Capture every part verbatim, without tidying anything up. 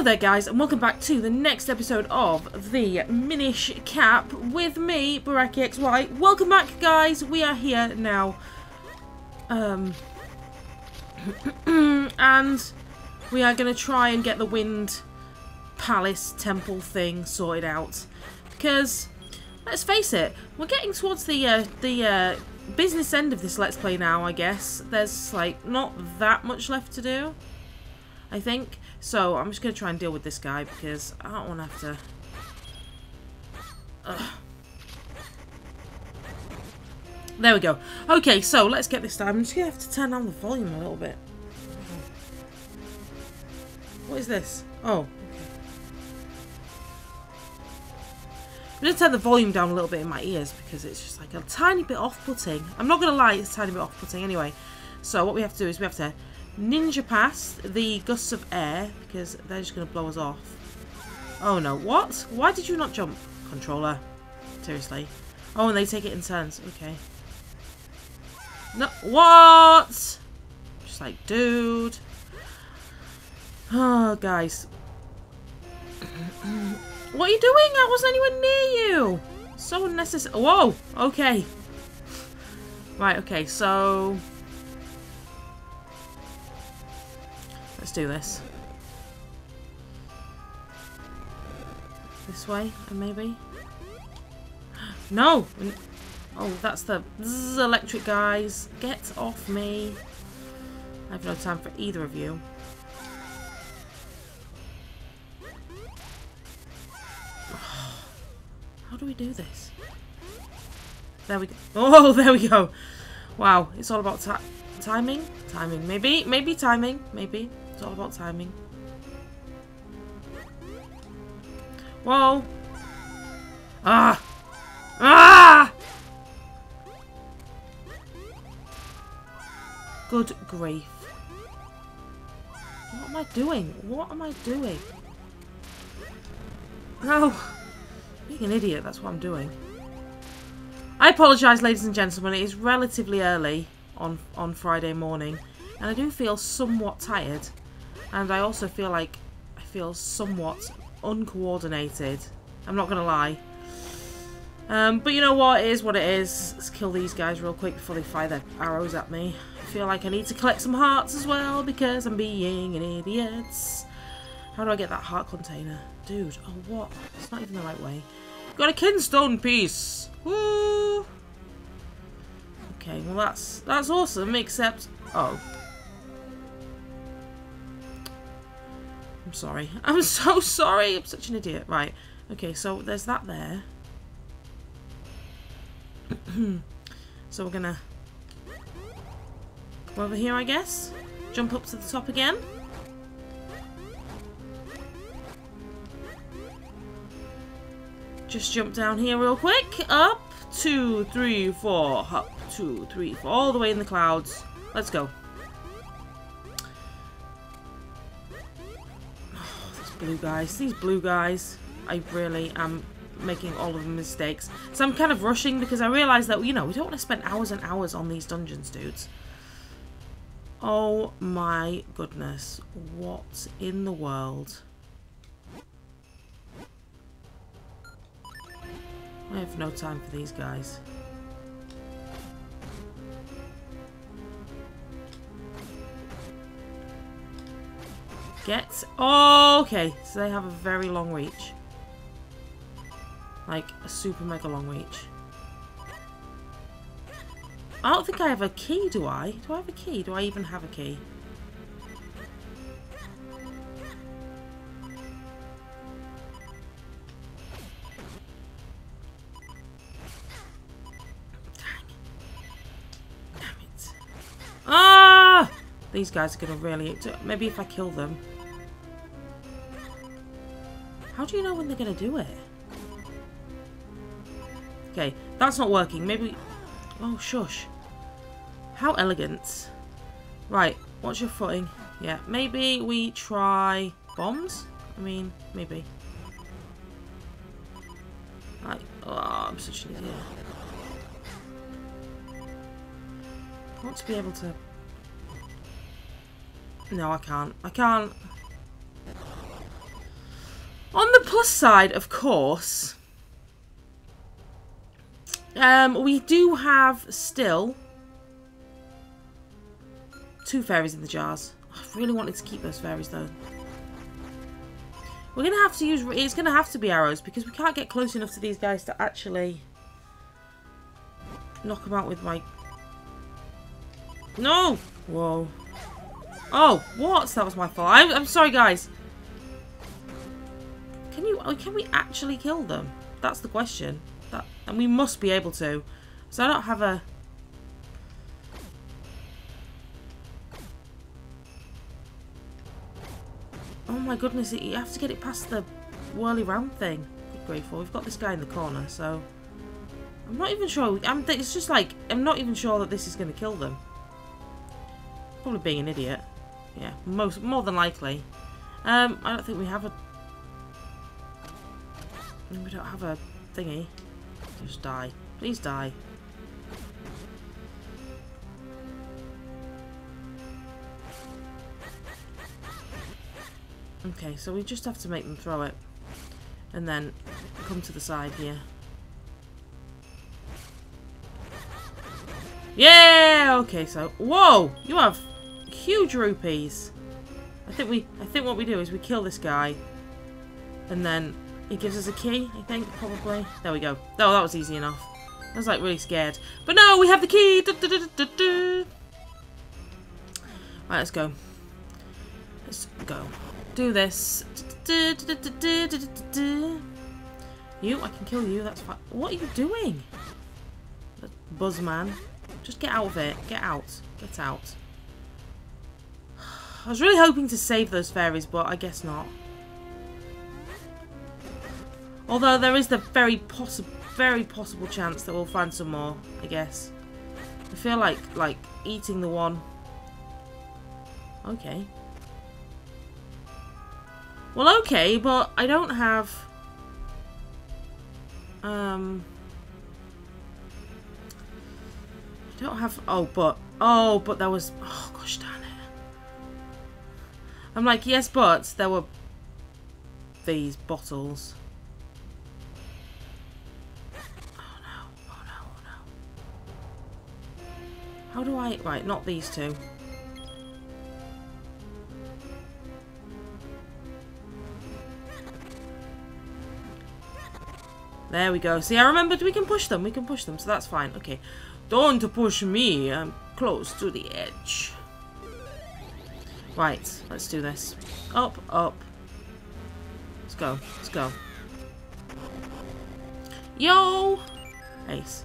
Hello there guys, and welcome back to the next episode of the Minish Cap with me, Burakki X Y. Welcome back guys, we are here now. Um, and we are going to try and get the wind palace temple thing sorted out. Because, let's face it, we're getting towards the, uh, the uh, business end of this Let's Play now, I guess. There's like not that much left to do, I think. So, I'm just going to try and deal with this guy because I don't want to have to... Ugh. There we go. Okay, so let's get this time. I'm just going to have to turn down the volume a little bit. What is this? Oh. I'm going to turn the volume down a little bit in my ears because it's just like a tiny bit off-putting. I'm not going to lie, it's a tiny bit off-putting anyway. So, what we have to do is we have to... ninja past the gusts of air because they're just going to blow us off. Oh no, what? Why did you not jump? Controller. Seriously. Oh, and they take it in turns. Okay. No, what? Just like, dude. Oh, guys. What are you doing? I wasn't anywhere near you. So unnecessary. Whoa, okay. Right, okay, so... let's do this. This way, maybe? No! Oh, that's the zzz electric guys. Get off me. I have no time for either of you. How do we do this? There we go. Oh, there we go. Wow, it's all about ta- timing? Timing, maybe? Maybe timing, maybe. It's all about timing. Whoa! Ah! Ah! Good grief. What am I doing? What am I doing? No! Being an idiot, that's what I'm doing. I apologise, ladies and gentlemen. It is relatively early on, on Friday morning. And I do feel somewhat tired. And I also feel like I feel somewhat uncoordinated. I'm not going to lie. Um, but you know what? It is what it is. Let's kill these guys real quick before they fire their arrows at me. I feel like I need to collect some hearts as well because I'm being an idiot. How do I get that heart container? Dude, oh what? It's not even the right way. Got a kinstone piece! Woo! Okay, well that's, that's awesome, except... oh. I'm sorry. I'm so sorry. I'm such an idiot. Right. Okay, so there's that there. So we're gonna come over here, I guess. Jump up to the top again. Just jump down here real quick. Up, two, three, four. Up, two, three, four. All the way in the clouds. Let's go. Blue guys, these blue guys, I really am making all of the mistakes. So I'm kind of rushing because I realise that, you know, we don't want to spend hours and hours on these dungeons, dudes. Oh my goodness, what in the world? I have no time for these guys. Get... oh, okay. So they have a very long reach. Like, a super mega long reach. I don't think I have a key, do I? Do I have a key? Do I even have a key? Dang. Damn it. Ah! These guys are going to really... maybe if I kill them... how do you know when they're going to do it? Okay, that's not working. Maybe... oh, shush. How elegant. Right, what's your footing? Yeah, maybe we try bombs? I mean, maybe. Like, oh, I'm such an idiot. I want to be able to... no, I can't. I can't. On the plus side, of course, um, we do have still two fairies in the jars. I really wanted to keep those fairies, though. We're going to have to use... It's going to have to be arrows, because we can't get close enough to these guys to actually knock them out with my... No! Whoa. Oh, what? That was my fault. I'm, I'm sorry, guys. Can you... Can we actually kill them? That's the question. That, and we must be able to. So I don't have a... Oh my goodness, you have to get it past the whirly round thing. Good grief. Well, we've got this guy in the corner, so... I'm not even sure... We, I'm, it's just like... I'm not even sure that this is going to kill them. Probably being an idiot. Yeah, most more than likely. Um, I don't think we have a... We don't have a thingy. Just die. Please die. Okay, so we just have to make them throw it. And then come to the side here. Yeah! Okay, so... Whoa! You have huge rupees. I think we... I think what we do is we kill this guy. And then he gives us a key, I think, probably. There we go. Oh, that was easy enough. I was, like, really scared. But no, we have the key! Du -du -du -du -du -du. Right, let's go. Let's go. Do this. Du -du -du -du -du -du -du -du -du. You, I can kill you, that's fine. What are you doing? Buzz man. Just get out of it. Get out. Get out. I was really hoping to save those fairies, but I guess not. Although there is the very possible, very possible chance that we'll find some more, I guess. I feel like, like, eating the one. Okay. Well, okay, but I don't have... Um... don't have... Oh, but... Oh, but there was... Oh, gosh darn it. I'm like, yes, but there were these bottles. Oh, no. Oh, no. Oh, no. How do I... Right, not these two. There we go. See, I remembered we can push them. We can push them, so that's fine. Okay. Don't push me. I'm close to the edge. Right, let's do this. Up, up. Let's go. Let's go. Yo! Ace.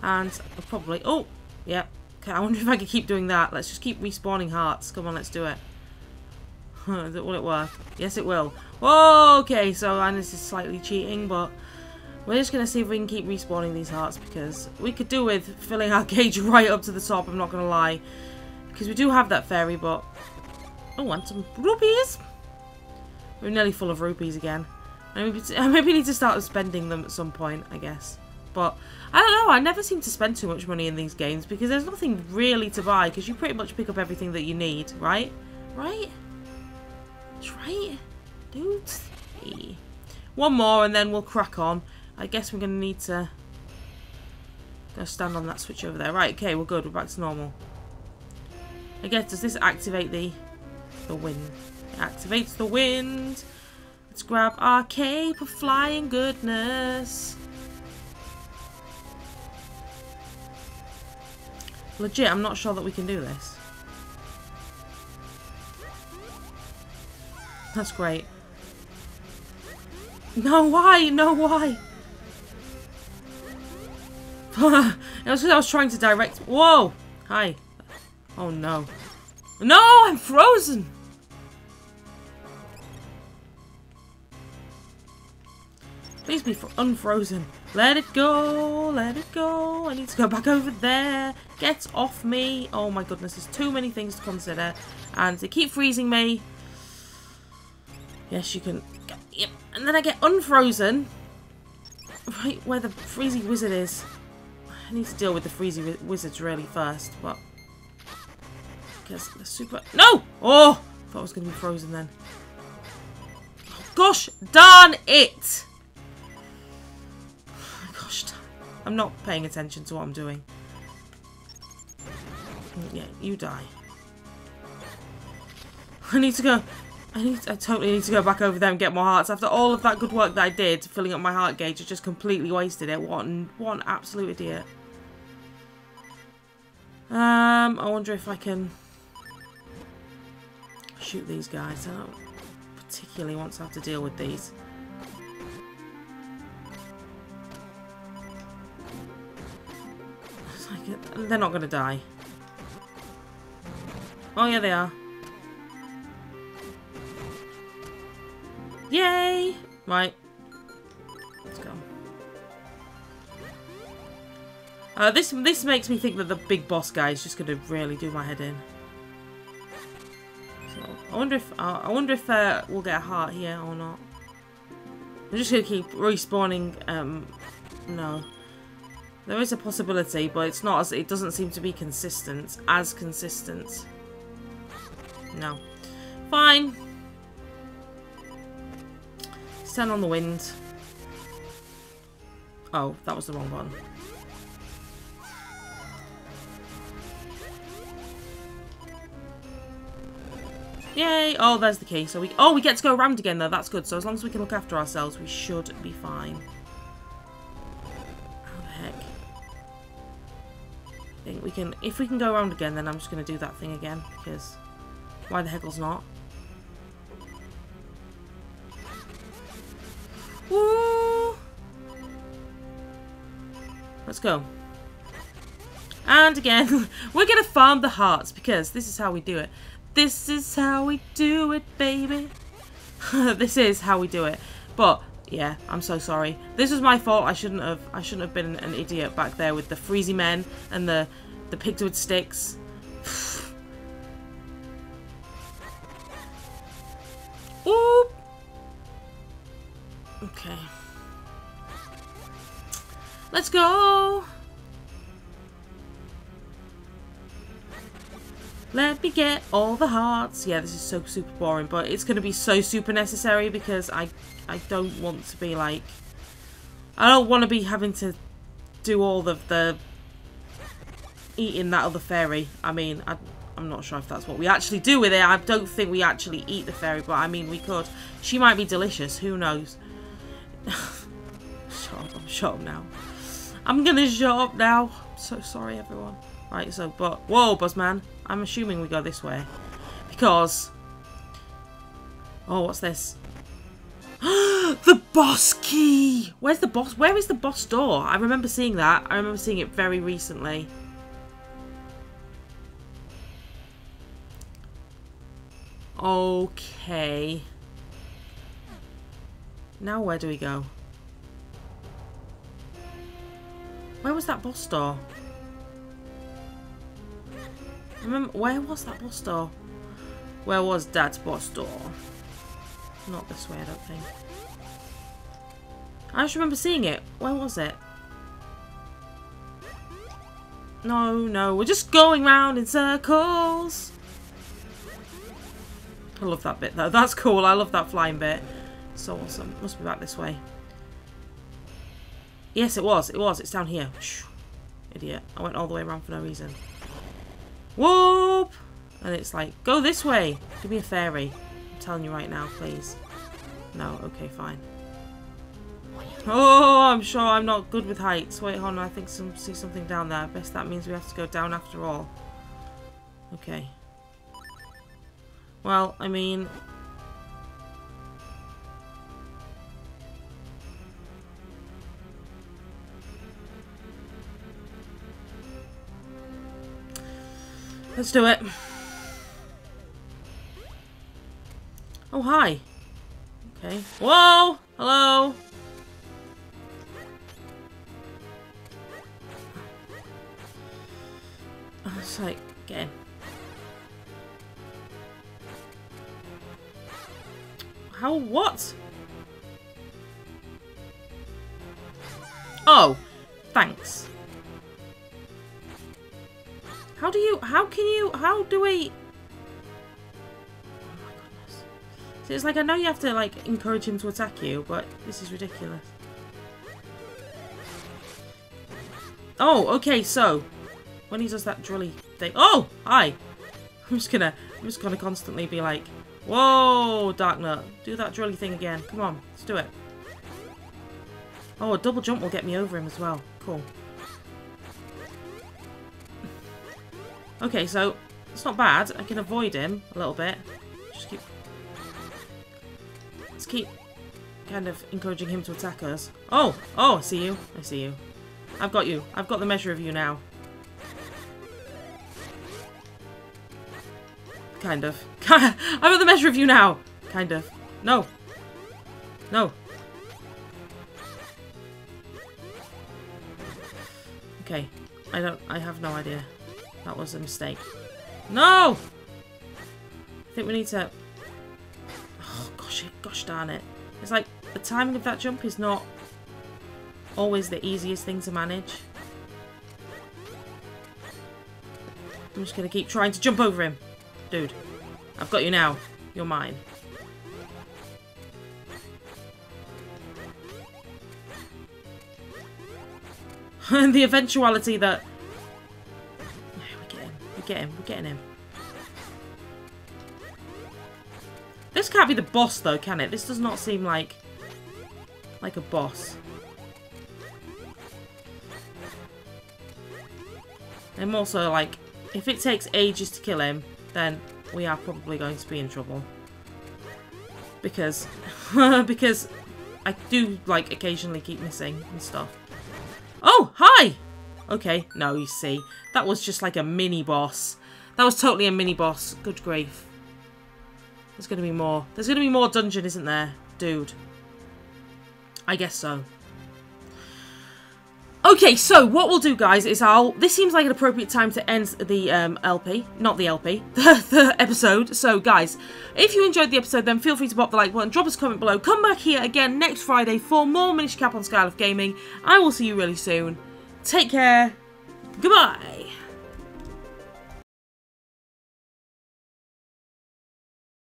And I'll probably... Oh! Yeah. Okay, I wonder if I could keep doing that. Let's just keep respawning hearts. Come on, let's do it. Will it work? Yes, it will. Whoa! Okay, so, and this is slightly cheating, but... We're just going to see if we can keep respawning these hearts, because we could do with filling our cage right up to the top, I'm not going to lie. Because we do have that fairy, but... Oh, and some rupees! We're nearly full of rupees again. Maybe, maybe we need to start spending them at some point, I guess. But, I don't know, I never seem to spend too much money in these games, because there's nothing really to buy, because you pretty much pick up everything that you need, right? Right? That's right, dudes. Hey. One more, and then we'll crack on. I guess we're going to need to go stand on that switch over there. Right, okay, we're good. We're back to normal. I guess, does this activate the, the wind? It activates the wind. Let's grab our cape of flying goodness. Legit, I'm not sure that we can do this. That's great. No, why? No, why? It was because I was trying to direct... Whoa! Hi. Oh, no. No! I'm frozen! Please be unfrozen. Let it go! Let it go! I need to go back over there. Get off me. Oh, my goodness. There's too many things to consider. And they keep freezing me. Yes, you can... Yep. And then I get unfrozen. Right where the freezing wizard is. I need to deal with the freezy wizards really first, but I guess the super... No! Oh! I thought I was going to be frozen then. Oh, Gosh darn it! Gosh darn it. I'm not paying attention to what I'm doing. Yeah, you die. I need to go... I need. To, I totally need to go back over there and get more hearts. After all of that good work that I did, filling up my heart gauge, I just completely wasted it. What an, what an absolute idiot. Um, I wonder if I can shoot these guys. I don't particularly want to have to deal with these. It's like, they're not going to die. Oh yeah, they are. Yay! Right. Let's go. Uh, this this makes me think that the big boss guy is just going to really do my head in. So, I wonder if uh, I wonder if uh, we'll get a heart here or not. I'm just going to keep respawning. Um, no, there is a possibility, but it's not as it doesn't seem to be consistent as consistent. No, fine. Turn on the wind. Oh, that was the wrong one. Yay! Oh, there's the key. So we oh we get to go around again though. That's good. So as long as we can look after ourselves, we should be fine. How the heck? I think we can. If we can go around again, then I'm just gonna do that thing again because why the heckles not? Woo! Let's go. And again, we're going to farm the hearts because this is how we do it. This is how we do it, baby. This is how we do it. But yeah, I'm so sorry. This was my fault. I shouldn't have I shouldn't have been an idiot back there with the freezy men and the the Pictoid Sticks. Ooh. Okay. Let's go! Let me get all the hearts. Yeah, this is so super boring, but it's going to be so super necessary because I, I don't want to be like... I don't want to be having to do all of the... eating that other fairy. I mean, I, I'm not sure if that's what we actually do with it. I don't think we actually eat the fairy, but I mean, we could. She might be delicious. Who knows? Shut up, I'm shut up now. I'm gonna shut up now. I'm so sorry, everyone. Right, so, but, whoa, Buzzman. I'm assuming we go this way. Because. Oh, what's this? The boss key! Where's the boss? Where is the boss door? I remember seeing that. I remember seeing it very recently. Okay. Now where do we go? Where was that boss door? Remember, where was that boss door? Where was Dad's boss door? Not this way, I don't think. I just remember seeing it. Where was it? No, no, we're just going round in circles. I love that bit though. That's cool. I love that flying bit. So awesome. Must be back this way. Yes, it was. It was. It's down here. Idiot. I went all the way around for no reason. Whoop! And it's like, go this way. Give me a fairy. I'm telling you right now, please. No. Okay, fine. Oh, I'm sure I'm not good with heights. Wait, hold on. I think some see something down there. I guess that means we have to go down after all. Okay. Well, I mean... Let's do it. Oh, hi. Okay. Whoa! Hello! I was like, get in. How? What? Oh. Thanks. How do you, how can you, how do we, oh my goodness, So it's like, I know you have to like encourage him to attack you, but this is ridiculous. Oh, okay, so when he does that drilly thing, oh, hi. I'm just gonna, I'm just gonna constantly be like, whoa, Darknut, do that drilly thing again. Come on, let's do it. Oh, a double jump will get me over him as well. Cool. Okay, so it's not bad. I can avoid him a little bit. Just keep, let's keep kind of encouraging him to attack us. Oh, oh, I see you. I see you. I've got you. I've got the measure of you now. Kind of. I've got the measure of you now. Kind of. No. No. Okay. I don't. I have no idea. That was a mistake. No! I think we need to... Oh, gosh, gosh darn it. It's like, the timing of that jump is not always the easiest thing to manage. I'm just going to keep trying to jump over him. Dude, I've got you now. You're mine. And the eventuality that... Get him, we're getting him. This can't be the boss though, can it? This does not seem like like a boss. I'm also like, if it takes ages to kill him, then we are probably going to be in trouble. Because because I do like occasionally keep missing and stuff. Oh, hi! Okay, no, you see. That was just like a mini-boss. That was totally a mini-boss. Good grief. There's going to be more. There's going to be more dungeon, isn't there? Dude. I guess so. Okay, so what we'll do, guys, is I'll... This seems like an appropriate time to end the um, L P. Not the L P. The, the episode. So, guys, if you enjoyed the episode, then feel free to pop the like button. Drop us a comment below. Come back here again next Friday for more Minish Cap on Skyloft Gaming. I will see you really soon. Take care. Goodbye.